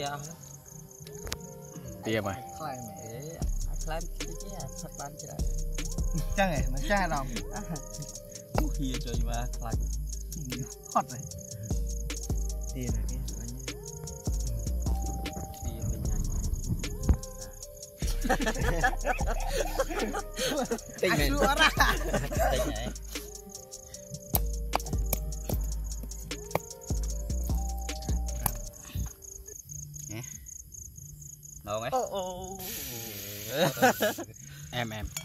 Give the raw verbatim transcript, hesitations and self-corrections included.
dia apa? Dia apa? Klaim eh, klaim dia sepan cerai. Cang eh, macam dong. Oh iya coy bah, klaim. Hot eh. Dia lagi soalnya. Dia penyanyi. Tinggal suara. Đâu ấy. Oh, oh. Em em